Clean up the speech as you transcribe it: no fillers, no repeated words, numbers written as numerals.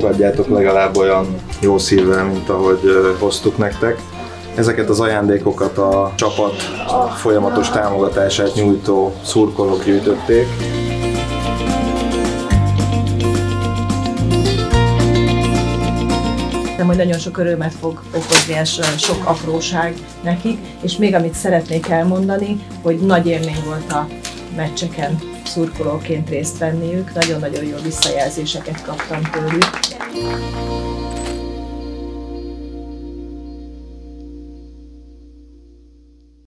fogadjátok legalább olyan jó szívvel, mint ahogy hoztuk nektek. Ezeket az ajándékokat a csapat folyamatos támogatását nyújtó szurkolók gyűjtötték. Hogy nagyon sok örömet fog okozni ez sok apróság nekik, és még amit szeretnék elmondani, hogy nagy élmény volt a meccseken szurkolóként részt venniük, nagyon-nagyon jó visszajelzéseket kaptam tőlük.